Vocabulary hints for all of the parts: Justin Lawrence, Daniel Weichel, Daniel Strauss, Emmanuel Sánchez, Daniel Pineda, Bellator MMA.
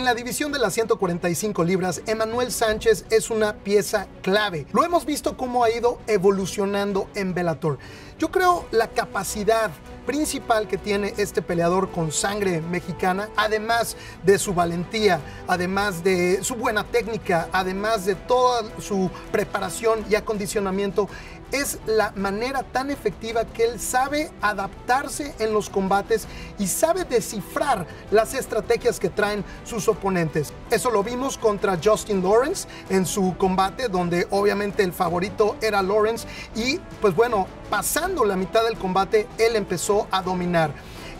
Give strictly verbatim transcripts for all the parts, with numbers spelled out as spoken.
En la división de las ciento cuarenta y cinco libras, Emmanuel Sánchez es una pieza clave. Lo hemos visto cómo ha ido evolucionando en Bellator. Yo creo la capacidad principal que tiene este peleador con sangre mexicana, además de su valentía, además de su buena técnica, además de toda su preparación y acondicionamiento, es la manera tan efectiva que él sabe adaptarse en los combates y sabe descifrar las estrategias que traen sus oponentes. Eso lo vimos contra Justin Lawrence en su combate, donde obviamente el favorito era Lawrence, y pues bueno, pasando la mitad del combate él empezó a dominar.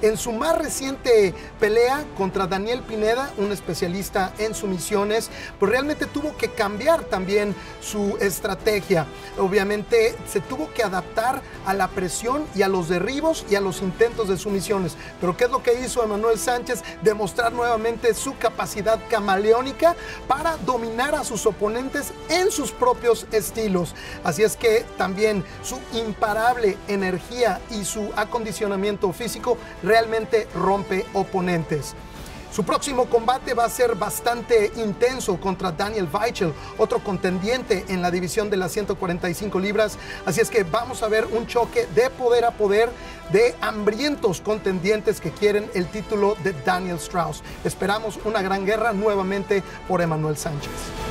En su más reciente pelea contra Daniel Pineda, un especialista en sumisiones, pues realmente tuvo que cambiar también su estrategia. Obviamente se tuvo que adaptar a la presión y a los derribos y a los intentos de sumisiones. Pero ¿qué es lo que hizo Emmanuel Sánchez? Demostrar nuevamente su capacidad camaleónica para dominar a sus oponentes en sus propios estilos. Así es que también su imparable energía y su acondicionamiento físico realmente rompe oponentes. Su próximo combate va a ser bastante intenso contra Daniel Weichel, otro contendiente en la división de las ciento cuarenta y cinco libras. Así es que vamos a ver un choque de poder a poder de hambrientos contendientes que quieren el título de Daniel Strauss. Esperamos una gran guerra nuevamente por Emmanuel Sánchez.